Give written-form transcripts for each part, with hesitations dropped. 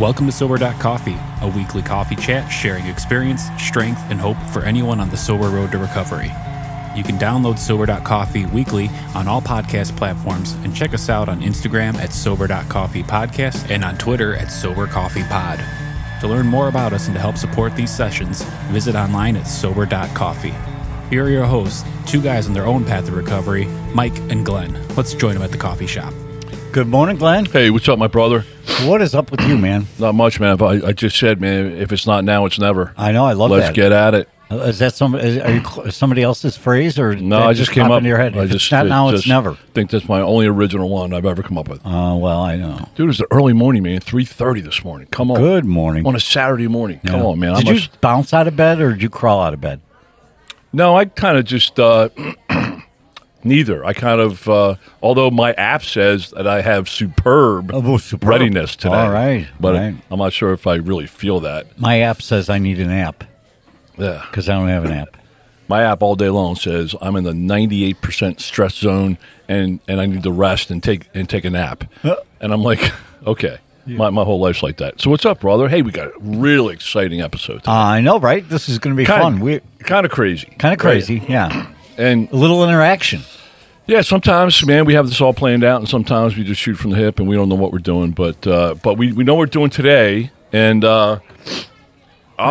Welcome to Sober.Coffee, a weekly coffee chat sharing experience, strength, and hope for anyone on the sober road to recovery. You can download Sober.Coffee weekly on all podcast platforms and check us out on Instagram at Sober.Coffee Podcast and on Twitter at Sober.Coffee Pod. To learn more about us and to help support these sessions, visit online at Sober.Coffee. Here are your hosts, two guys on their own path to recovery, Mike and Glenn. Let's join them at the coffee shop. Good morning, Glenn. Hey, what's up, my brother? What is up with you, man? Not much, man. But I just said, man, if it's not now, it's never. I know. I love that. Let's get at it. Is that somebody else's phrase, or no? I just came up in your head. It's never. I think that's my only original one I've ever come up with. Oh, well, I know, dude. It's the early morning, man. 3:30 this morning. Come on. Good morning. On a Saturday morning. Yeah. Come on, man. Did you bounce out of bed, or did you crawl out of bed? No, I kind of just. Neither. I kind of, although my app says that I have superb readiness today. All right. But all right. I'm not sure if I really feel that. My app says I need an app. Yeah. Because I don't have an app. My app all day long says I'm in the 98% stress zone and I need to rest and take a nap. And I'm like, okay. Yeah. My whole life's like that. So what's up, brother? Hey, we got a really exciting episode today. I know, right? This is going to be fun. Kind of crazy, right? Yeah. And a little interaction. Yeah, sometimes, man, we have this all planned out, and sometimes we just shoot from the hip, and we don't know what we're doing. But we know what we're doing today, and got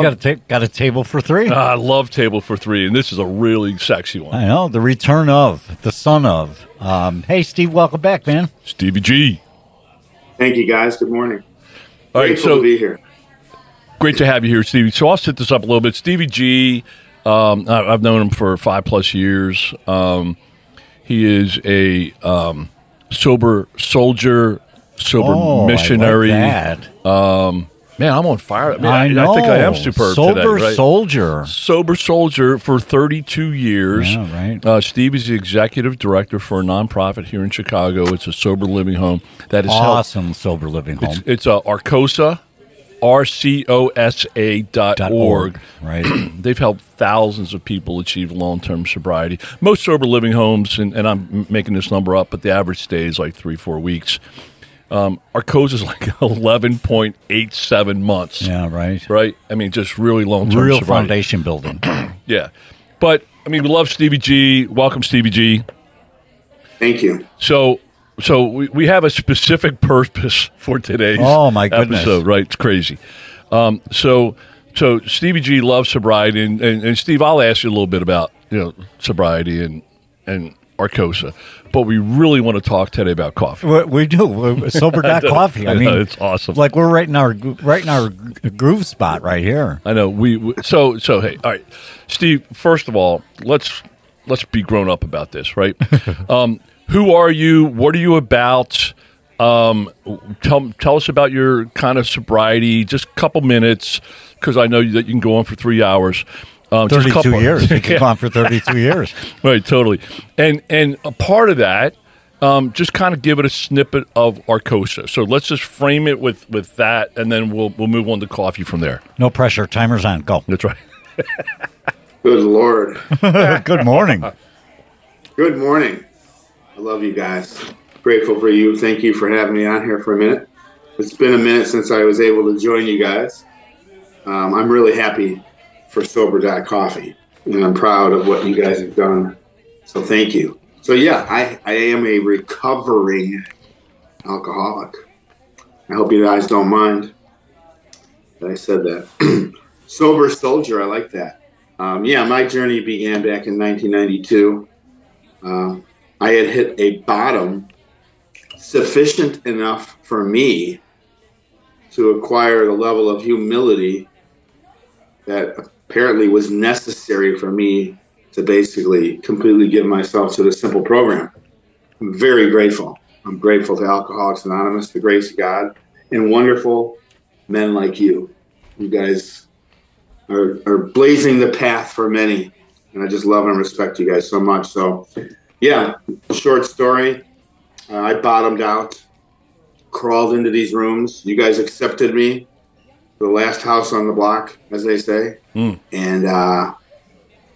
a table for three. I love table for three, and this is a really sexy one. I know, the return of the son of. Hey, Steve, welcome back, man. Stevie G. Thank you, guys. Good morning. All right, so grateful to be here. Great to have you here, Stevie. So I'll set this up a little bit. Stevie G. I've known him for 5+ years. He is a sober soldier, missionary. I like that. Man, I'm on fire. I think I am superb today. Right? Sober soldier for 32 years. Yeah, right. Steve is the executive director for a nonprofit here in Chicago. It's a sober living home that is awesome. Sober living home. It's a Arcosa. Arcosa.org. Right. They've helped thousands of people achieve long-term sobriety. Most sober living homes, and I'm making this number up, but the average stay is like 3-4 weeks. Arcosa is like 11.87 months. Yeah, right. Right? I mean, just really long-term sobriety. Real foundation building. Yeah. But, I mean, we love Stevie G. Welcome, Stevie G. Thank you. So we have a specific purpose for today's episode, right? It's crazy. So Stevie G loves sobriety, and Steve, I'll ask you a little bit about sobriety and Arcosa, but we really want to talk today about coffee. We do. We're Sober.Coffee. I mean, it's awesome. Like we're right in our groove spot right here. I know. So hey, all right, Steve. First of all, let's be grown up about this, right? Who are you? What are you about? Tell us about your kind of sobriety. Just a couple minutes, because I know that you can go on for 3 hours. 32 years. You can go on for 32 years. Right, totally. And a part of that, just kind of give it a snippet of Arcosa. So let's just frame it with that, and then we'll move on to coffee from there. No pressure. Timer's on. Go. That's right. Good Lord. Good morning. Good morning. I love you guys. Grateful for you. Thank you for having me on here for a minute. It's been a minute since I was able to join you guys. I'm really happy for Sober.Coffee, and I'm proud of what you guys have done. So thank you. So yeah, I am a recovering alcoholic. I hope you guys don't mind that I said that. Sober soldier, I like that. Yeah, my journey began back in 1992. I had hit a bottom sufficient enough for me to acquire the level of humility that apparently was necessary for me to basically completely give myself to this simple program. I'm very grateful. I'm grateful to Alcoholics Anonymous, the grace of God, and wonderful men like you. You guys are blazing the path for many, and I just love and respect you guys so much. So. Yeah, short story. I bottomed out, crawled into these rooms. You guys accepted me, the last house on the block, as they say. Mm. And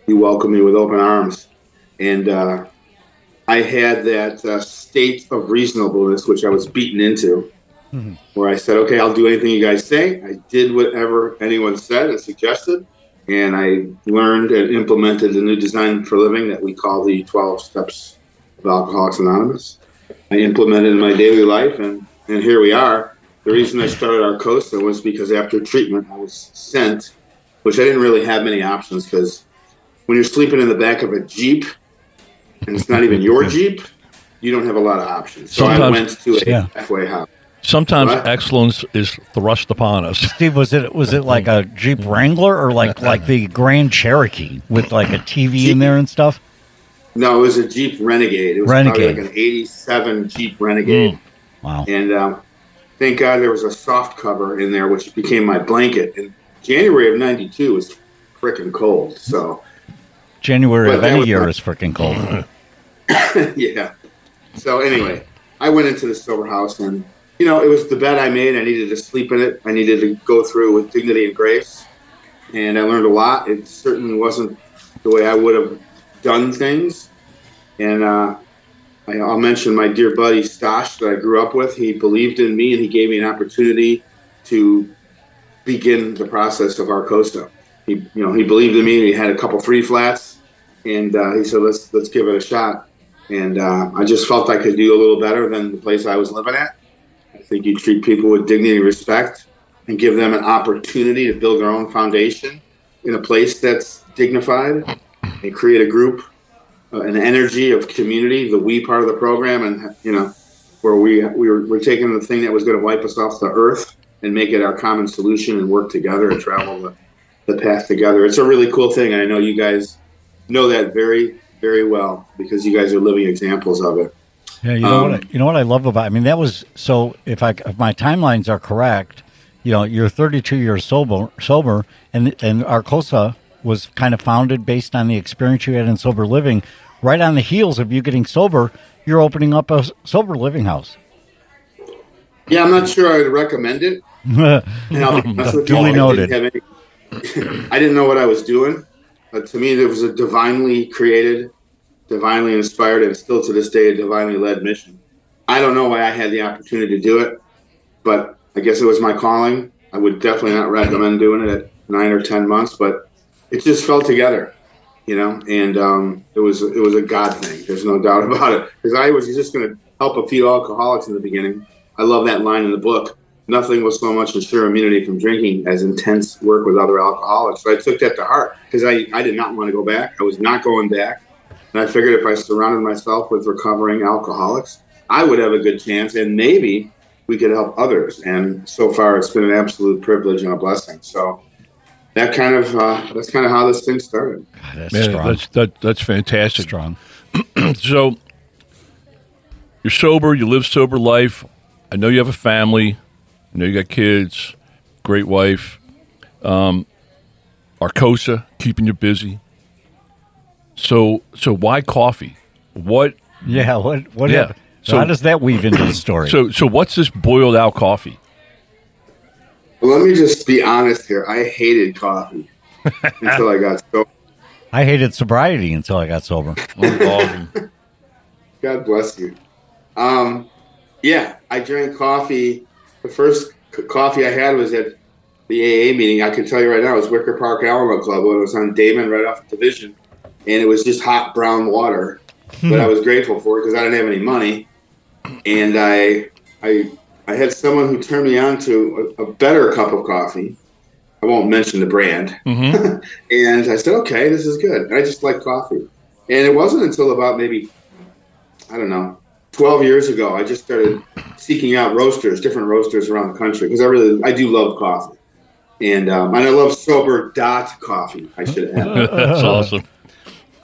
you welcomed me with open arms. And I had that state of reasonableness, which I was beaten into. mm-hmm. where I said, okay, I'll do anything you guys say. I did whatever anyone said and suggested, and I learned and implemented a new design for living that we call the 12 Steps of Alcoholics Anonymous. I implemented in my daily life, and here we are. The reason I started Arcosa was because after treatment, I was sent, which I didn't really have many options, because when you're sleeping in the back of a Jeep, and it's not even your Jeep, you don't have a lot of options. So sometimes, I went to a halfway house. Sometimes excellence is thrust upon us. Steve, was it like a Jeep Wrangler or like the Grand Cherokee with like a TV Jeep in there and stuff? No, it was a Jeep Renegade. It was probably like an 87 Jeep Renegade. Mm. Wow. And thank God there was a soft cover in there, which became my blanket. And January of 92 was freaking cold, so... January of any year is freaking cold. Yeah. So anyway, I went into the sober house, and, you know, it was the bed I made. I needed to sleep in it. I needed to go through with dignity and grace. And I learned a lot. It certainly wasn't the way I would have done things. And I'll mention my dear buddy Stosh that I grew up with. He believed in me, and he gave me an opportunity to begin the process of Arcosa. He believed in me. He had a couple free flats, and he said, "Let's give it a shot." And I just felt I could do a little better than the place I was living at. I think you treat people with dignity and respect, and give them an opportunity to build their own foundation in a place that's dignified, and create a group, an energy of community, the we part of the program, and where we're taking the thing that was going to wipe us off the earth and make it our common solution, and work together and travel the path together. It's a really cool thing. I know you guys know that very, very well, because you guys are living examples of it. Yeah, you know what I love about it? I mean, that was, so if my timelines are correct, you're 32 years sober, and Arcosa was kind of founded based on the experience you had in sober living. Right on the heels of you getting sober, you're opening up a sober living house. Yeah, I'm not sure I'd recommend it. Duly noted. I didn't know what I was doing. But to me, there was a divinely created, divinely inspired, and still to this day, a divinely led mission. I don't know why I had the opportunity to do it, but I guess it was my calling. I would definitely not recommend doing it at 9 or 10 months, but it just fell together, and it was a God thing. There's no doubt about it, because I was just going to help a few alcoholics in the beginning. I love that line in the book. Nothing will so much ensure immunity from drinking as intense work with other alcoholics. So I took that to heart, because I did not want to go back. I was not going back. And I figured if I surrounded myself with recovering alcoholics, I would have a good chance, and maybe we could help others. And so far, it's been an absolute privilege and a blessing. So that kind of that's kind of how this thing started. God, that's fantastic. Strong. So you're sober. You live sober life. I know you have a family. I know you got kids, great wife, Arcosa, keeping you busy. So why coffee? What? Yeah, what? Yeah. So how does that weave into the story? So what's this boiled owl coffee? Well, let me just be honest here. I hated coffee until I got sober. I hated sobriety until I got sober. God bless you. Yeah, I drank coffee. The first coffee I had was at the AA meeting. I can tell you right now, it was Wicker Park Alamo Club. It was on Damon right off the Division, and it was just hot brown water. But I was grateful for it because I didn't have any money, and I had someone who turned me on to a better cup of coffee. I won't mention the brand. Mm-hmm. And I said, okay, this is good. And I just like coffee. And it wasn't until about maybe, I don't know, 12 years ago, I just started seeking out roasters, different roasters around the country, because I do love coffee. And I love Sober.Coffee, I should add. That's awesome.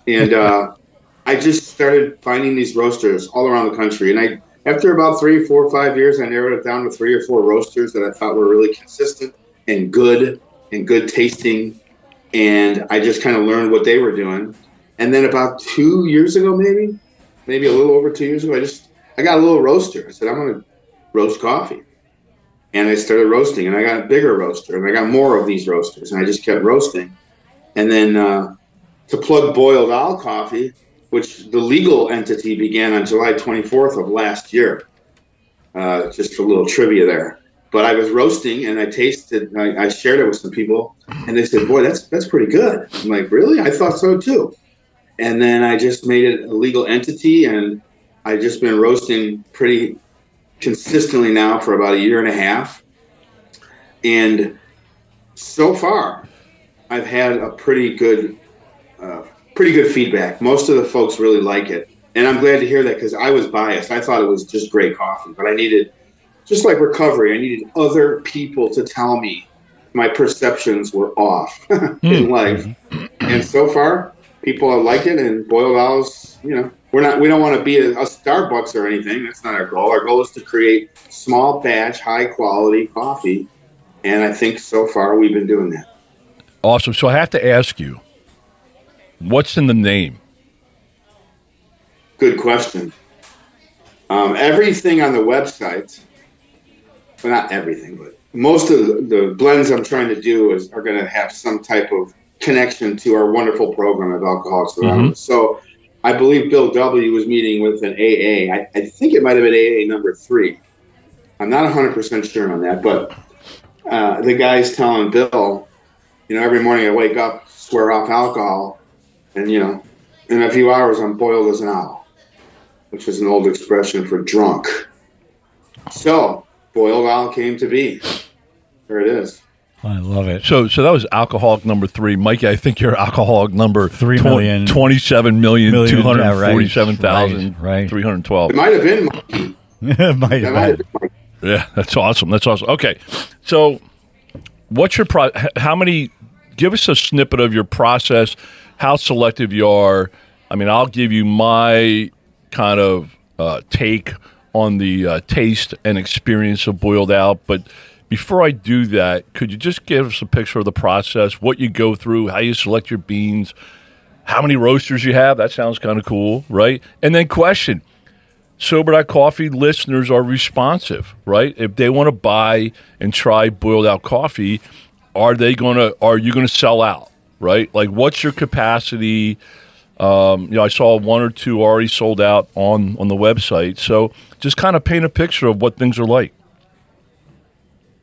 And I just started finding these roasters all around the country. And after about 3, 4, 5 years, I narrowed it down to 3 or 4 roasters that I thought were really consistent and good tasting. And I just kind of learned what they were doing. And then about 2 years ago, maybe a little over 2 years ago, I got a little roaster. I said, I'm going to roast coffee. And I started roasting, and I got a bigger roaster, and I got more of these roasters, and I just kept roasting. And then to plug Boiled Owl Coffee, which the legal entity began on July 24th of last year. Just a little trivia there. But I was roasting, and I tasted. I shared it with some people, and they said, "Boy, that's pretty good." I'm like, "Really? I thought so too." And then I just made it a legal entity, and I've just been roasting pretty consistently now for about a year and a half. And so far, I've had a pretty good feedback. Most of the folks really like it, and I'm glad to hear that because I was biased. I thought it was just great coffee, but I needed. Just like recovery, I needed other people to tell me my perceptions were off in life. And so far, people are like it. And Boiled Owls, you know, we don't want to be a Starbucks or anything. That's not our goal. Our goal is to create small batch, high quality coffee. And I think so far we've been doing that. Awesome. So I have to ask you, what's in the name? Good question. Everything on the website. Well, not everything, but most of the blends I'm trying to do are going to have some type of connection to our wonderful program of Alcoholics Anonymous. Mm-hmm. So I believe Bill W. was meeting with an AA. I think it might have been AA number 3. I'm not 100% sure on that, but the guy's telling Bill, you know, every morning I wake up, swear off alcohol, and, you know, in a few hours I'm boiled as an owl, which is an old expression for drunk. So Boiled Owl came to be. There it is. I love it. So that was alcoholic number 3. Mikey, I think you're alcoholic number 3,027,247,312. It might have been Mikey. It might have been Mikey. Yeah, that's awesome. Okay. So what's your give us a snippet of your process, how selective you are. I mean, I'll give you my kind of take on the taste and experience of Boiled Owl. But before I do that, could you just give us a picture of the process, what you go through, how you select your beans, how many roasters you have? That sounds kind of cool, right? And then question, Sober.Coffee listeners are responsive, right? If they want to buy and try Boiled Owl coffee, are you going to sell out, right? Like, what's your capacity? You know, I saw 1 or 2 already sold out on the website. So just kind of paint a picture of what things are like.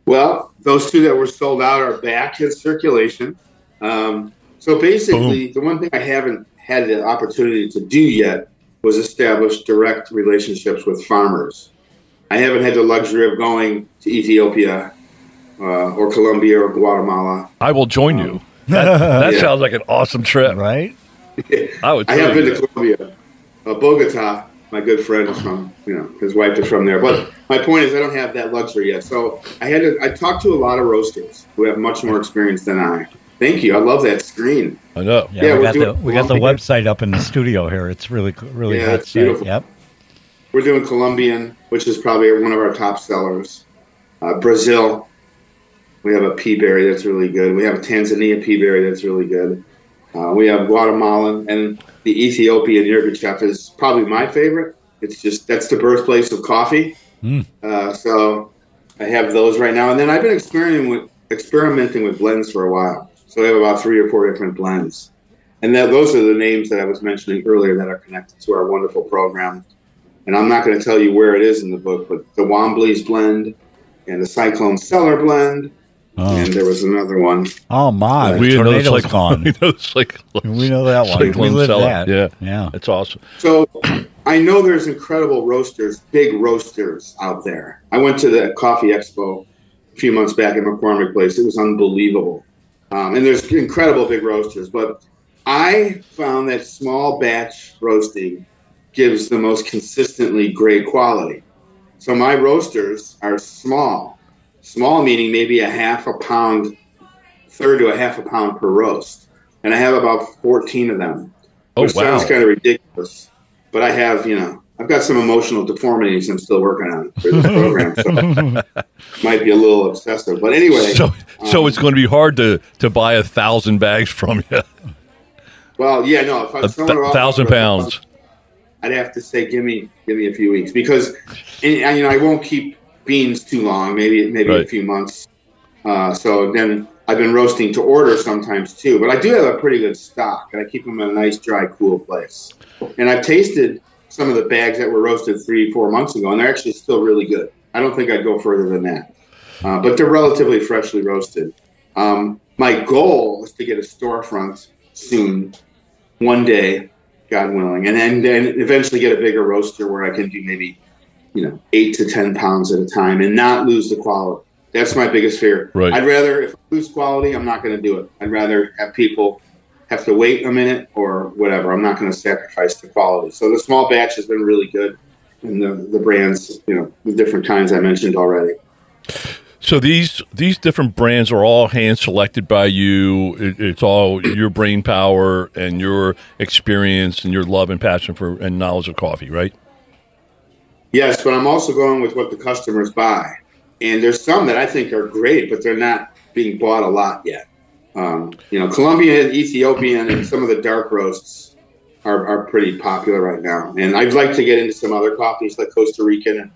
Well, those 2 that were sold out are back in circulation. So basically, the one thing I haven't had the opportunity to do yet was establish direct relationships with farmers. I haven't had the luxury of going to Ethiopia or Colombia or Guatemala. I will join you. That yeah. Sounds like an awesome trip, right? I have been to Colombia. Bogota, my good friend is from, you know, his wife is from there. But my point is I don't have that luxury yet. So I talked to a lot of roasters who have much more experience than I. Thank you. I love that screen. I know. Yeah, we got the website up in the studio here. It's really hot. It's beautiful. Yep. We're doing Colombian, which is probably one of our top sellers. Brazil, we have a pea berry that's really good. We have a Tanzania pea berry that's really good. We have Guatemala, and the Ethiopian Yirgacheffe is probably my favorite. It's just that's the birthplace of coffee. So I have those right now. And then I've been experimenting with blends for a while. So we have about 3 or 4 different blends. And those are the names that I was mentioning earlier that are connected to our wonderful program. And I'm not going to tell you where it is in the book, but the Wombly's blend and the Cyclone Cellar blend. Oh. And there was another one. Oh, my. Yeah, tornado's gone. We know that one. We live that. Yeah. It's awesome. So I know there's incredible roasters, big roasters out there. I went to the coffee expo a few months back at McCormick Place. It was unbelievable. And there's incredible big roasters. But I found that small batch roasting gives the most consistently great quality. So my roasters are small. Small meaning maybe a half a pound, third to a half a pound per roast. And I have about 14 of them, which sounds kind of ridiculous. But I have, you know, I've got some emotional deformities I'm still working on for this program. So might be a little obsessive. But anyway. So it's going to be hard to buy 1,000 bags from you. Well, yeah, no. If I was 1,000 pounds. I'd have to say, give me a few weeks. Because, and, you know, I won't keep beans too long, maybe right. A few months. So then I've been roasting to order sometimes too, but I do have a pretty good stock, and I keep them in a nice, dry, cool place. And I've tasted some of the bags that were roasted 3-4 months ago, and they're actually still really good. I don't think I'd go further than that. But they're relatively freshly roasted. My goal is to get a storefront soon, one day, God willing, and then eventually get a bigger roaster where I can do maybe, 8 to 10 pounds at a time and not lose the quality. That's my biggest fear. Right. I'd rather, if I lose quality, I'm not going to do it. I'd rather have people have to wait a minute or whatever. I'm not going to sacrifice the quality. So the small batch has been really good, and the brands, the different kinds I mentioned already. So these different brands are all hand selected by you. It's all your brain power and your experience and your love and passion for and knowledge of coffee, right? Yes, but I'm also going with what the customers buy. And there's some that I think are great, but they're not being bought a lot yet. Colombian, Ethiopian, and some of the dark roasts are pretty popular right now. And I'd like to get into some other coffees like Costa Rican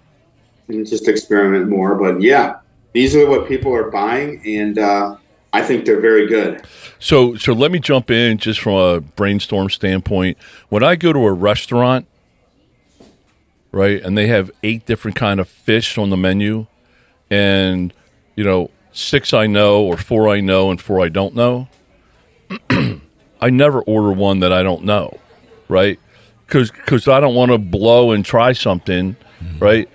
and just experiment more. But yeah, these are what people are buying, and I think they're very good. So let me jump in just from a brainstorm standpoint. When I go to a restaurant, right, and they have 8 different kind of fish on the menu, and 6 I know, or 4 I know, and 4 I don't know. I never order one that I don't know, right? Because I don't want to blow and try something, right?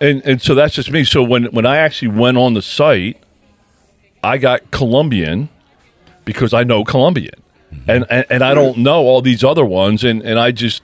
And so that's just me. So when I actually went on the site, I got Colombian because I know Colombian, and I don't know all these other ones, and I just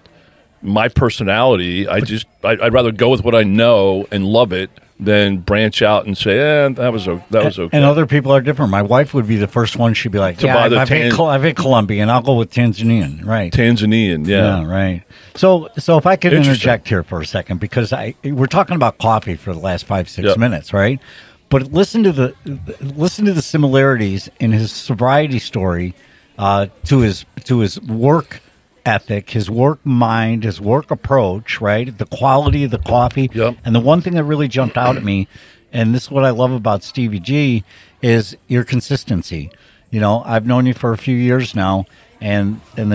my personality, I'd rather go with what I know and love it. Then branch out and say, that was okay. And other people are different. My wife would be the first one. She'd be like, I've hit Colombian. I'll go with Tanzanian, right? Tanzanian, yeah right. So if I could interject here for a second, because we're talking about coffee for the last 5-6 minutes, right? But listen to the similarities in his sobriety story to his work ethic, his work mind, his work approach, right? The quality of the coffee. Yep. And the one thing that really jumped out at me, and this is what I love about Stevie G, is your consistency. I've known you for a few years now, and you're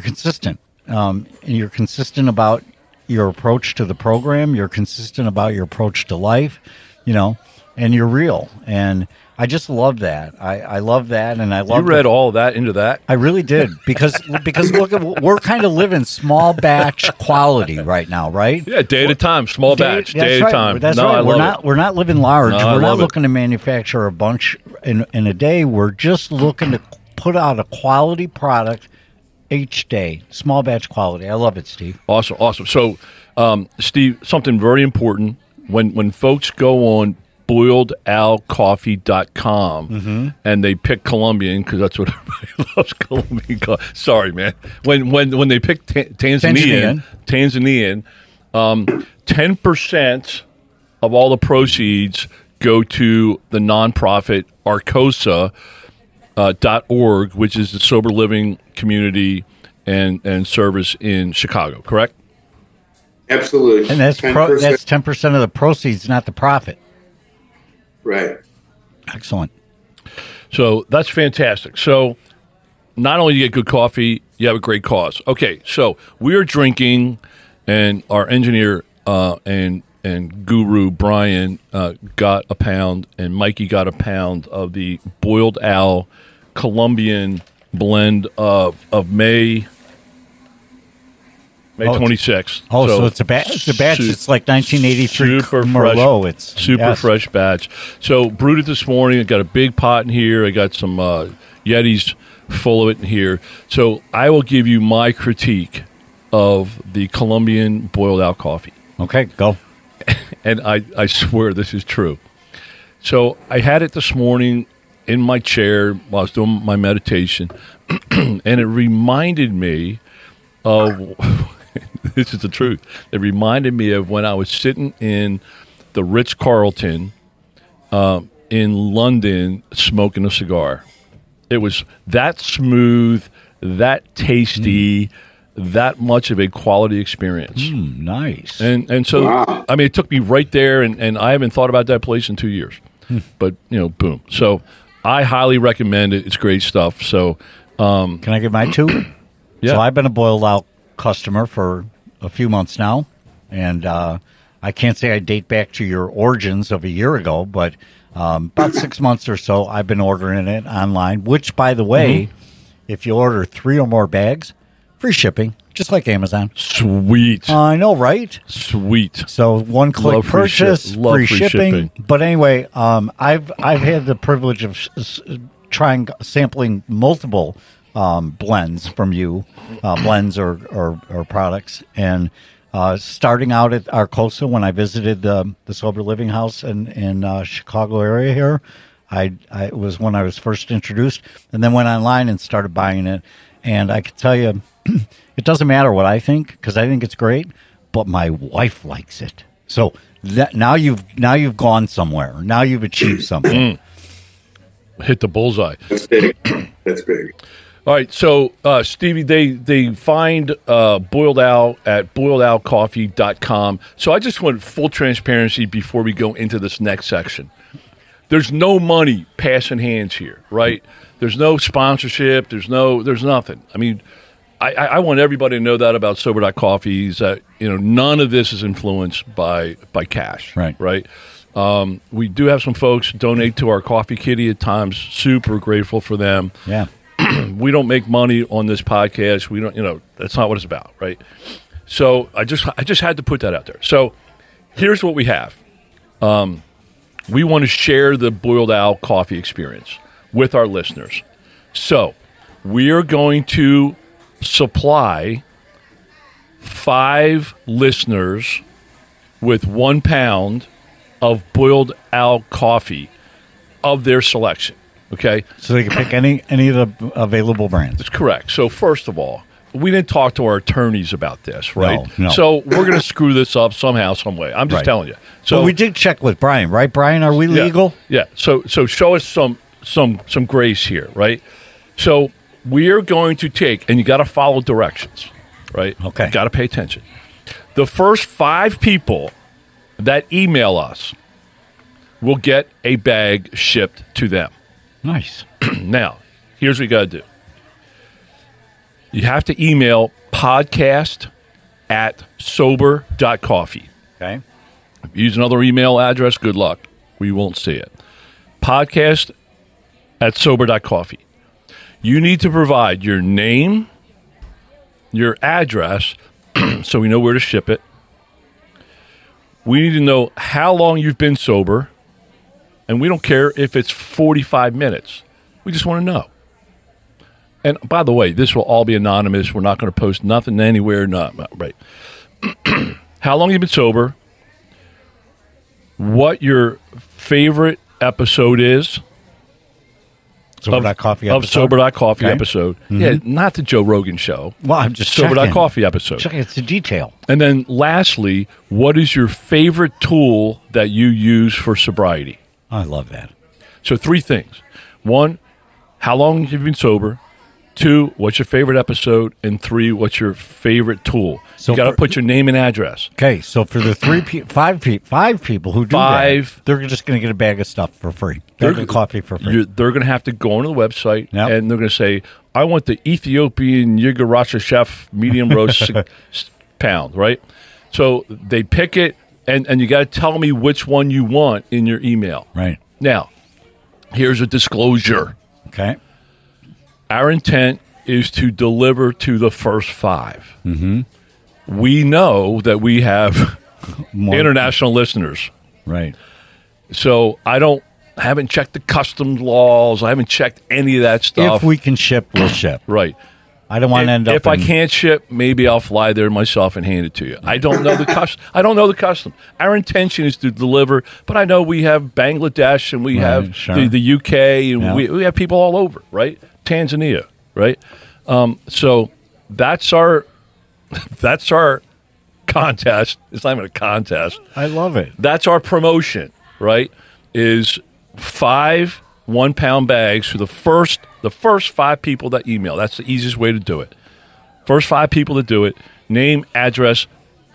consistent. And you're consistent about your approach to the program. You're consistent about your approach to life, and you're real. And I just love that. I love that, and I love. You read all that into that? I really did, because look, we're kind of living small batch quality right now, right? Yeah, day at a time, small batch, day at a time. That's right. We're not living large. We're not looking to manufacture a bunch in a day. We're just looking to put out a quality product each day, small batch quality. I love it, Steve. Awesome. So, Steve, something very important when folks go on BoiledOwlCoffee.com and they pick Colombian because that's what everybody loves, Colombian coffee. Sorry, man. When they pick Tanzanian, 10% of all the proceeds go to the nonprofit Arcosa.org, which is the sober living community and service in Chicago. Correct? Absolutely. And that's 10% of the proceeds, not the profit. Right. Excellent. So that's fantastic. So not only do you get good coffee, you have a great cause. Okay, so we are drinking, and our engineer and guru Brian got a pound, and Mikey got a pound of the Boiled Owl Colombian blend of May 26th. Oh, so it's a batch. It's a batch. It's like 1983 Merlot. It's super fresh batch. So brewed it this morning. I got a big pot in here. I got some Yetis full of it in here. So I will give you my critique of the Colombian Boiled Owl coffee. Okay, go. And I swear this is true. So I had it this morning in my chair while I was doing my meditation, and it reminded me of. This is the truth. It reminded me of when I was sitting in the Ritz-Carlton in London smoking a cigar. It was that smooth, that tasty, that much of a quality experience. Nice. And so, wow. I mean, it took me right there, and I haven't thought about that place in 2 years. But, boom. So I highly recommend it. It's great stuff. So, can I get my two? Yeah. So I've been a Boiled Owl customer for a few months now, and I can't say I date back to your origins of a year ago, but about 6 months or so, I've been ordering it online, which, by the way, if you order 3 or more bags, free shipping, just like Amazon. Sweet. I know, right? Sweet. So one-click purchase, free shipping. But anyway, I've had the privilege of sampling multiple blends from you, blends or products, and starting out at Arcosa when I visited the Sober Living House in Chicago area here. It was when I was first introduced, and then went online and started buying it. And I can tell you, it doesn't matter what I think, because I think it's great, but my wife likes it. So that now you've gone somewhere. Now you've achieved something. Hit the bullseye. That's big. That's big. All right. So, Stevie, they find Boiled Owl at boiledowlcoffee.com. So I just want full transparency before we go into this next section. There's no money passing hands here, right? There's no sponsorship. There's nothing. I mean, I want everybody to know that about Sober.Coffee is that, you know, none of this is influenced by cash, right? We do have some folks donate to our coffee kitty at times. Super grateful for them. Yeah. We don't make money on this podcast. We don't, you know, that's not what it's about, right? So I just had to put that out there. So here's what we have. We want to share the Boiled Owl coffee experience with our listeners. So we are going to supply 5 listeners with 1 pound of Boiled Owl coffee of their selection. Okay, so they can pick any of the available brands. That's correct. So first of all, we didn't talk to our attorneys about this, right? No. So we're going to screw this up somehow, some way. I'm just telling you. So but we did check with Brian, right? Brian, are we legal? Yeah. So show us some grace here, right? So we are going to take, and you got to follow directions, right? Okay. You got to pay attention. The first 5 people that email us will get a bag shipped to them. Nice. Now, here's what you got to do. You have to email podcast@sober.coffee. Okay. If you use another email address, good luck. We won't see it. Podcast@sober.coffee. You need to provide your name, your address, so we know where to ship it. We need to know how long you've been sober, and we don't care if it's 45 minutes. We just want to know. And by the way, this will all be anonymous. We're not going to post nothing anywhere. Right. How long you've been sober, what your favorite episode is Sober.Coffee episode. Mm-hmm. Yeah, not the Joe Rogan show. Well, I'm just Sober.Coffee episode. Checking it's the detail. And then lastly, what is your favorite tool that you use for sobriety? I love that. So 3 things. 1, how long have you been sober? 2, what's your favorite episode? And 3, what's your favorite tool? So you got to put your name and address. Okay, so for the 5 people who do that, they're just going to get a bag of stuff for free. Bag of coffee for free. They're going to have to go onto the website, and they're going to say, I want the Ethiopian Yirgacheffe medium roast pound, right? So they pick it, and you got to tell me which one you want in your email. Right. Now, here's a disclosure. Okay. Our intent is to deliver to the first 5. Mm-hmm. We know that we have international listeners. Right. So I haven't checked the customs laws. I haven't checked any of that stuff. If we can ship, we'll ship. Right. I don't want to end up. If I can't ship, maybe I'll fly there myself and hand it to you. I don't know the custom. Our intention is to deliver, but I know we have Bangladesh and we have the UK and we have people all over, right? Tanzania, right? So that's our contest. It's not even a contest. I love it. That's our promotion, right? Is 5 1-pound bags for the first 5 people that email. That's the easiest way to do it. First 5 people that do it, name, address,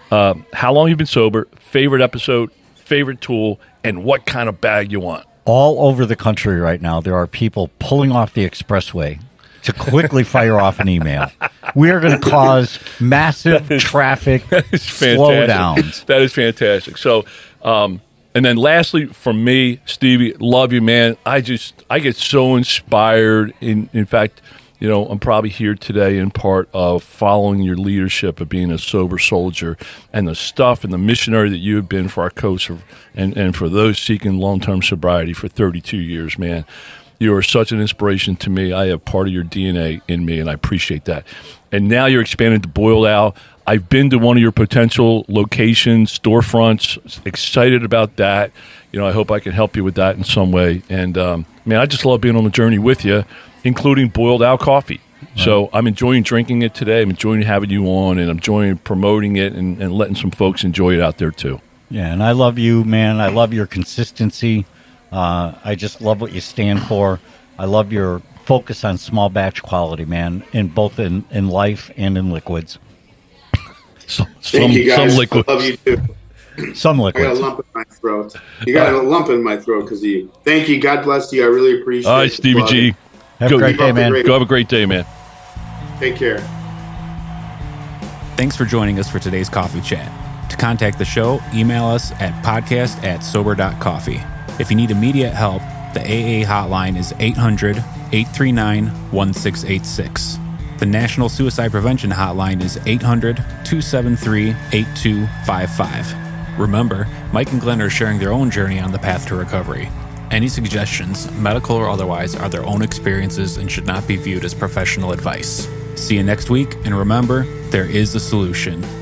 how long you've been sober, favorite episode, favorite tool, and what kind of bag you want. All over the country right now, there are people pulling off the expressway to quickly fire off an email. We are going to cause massive traffic slowdowns. That is fantastic. So, and then lastly, for me, Stevie, love you, man. I get so inspired. In fact, you know, I'm probably here today in part of following your leadership of being a sober soldier and the stuff and the missionary that you have been for Arcosa and for those seeking long-term sobriety for 32 years, man. You are such an inspiration to me. I have part of your DNA in me, and I appreciate that. And now you're expanding to Boiled Owl. I've been to one of your potential locations, storefronts, excited about that. You know, I hope I can help you with that in some way. And, man, I just love being on the journey with you, including Boiled Owl Coffee. Right. So I'm enjoying drinking it today. I'm enjoying having you on, and I'm enjoying promoting it and letting some folks enjoy it out there too. Yeah, and I love you, man. I love your consistency. I just love what you stand for. I love your focus on small batch quality, man, in both in life and in liquids. Thank you, guys. Some liquids. I love you too. Some liquids. I got a lump in my throat. You got a lump in my throat because of you. Thank you. God bless you. I really appreciate it. All right, Stevie G. Have a great day, man. Go have a great day, man. Take care. Thanks for joining us for today's coffee chat. To contact the show, email us at podcast@sober.coffee. If you need immediate help, the AA hotline is 800-839-1686. The National Suicide Prevention Hotline is 800-273-8255. Remember, Mike and Glenn are sharing their own journey on the path to recovery. Any suggestions, medical or otherwise, are their own experiences and should not be viewed as professional advice. See you next week, and remember, there is a solution.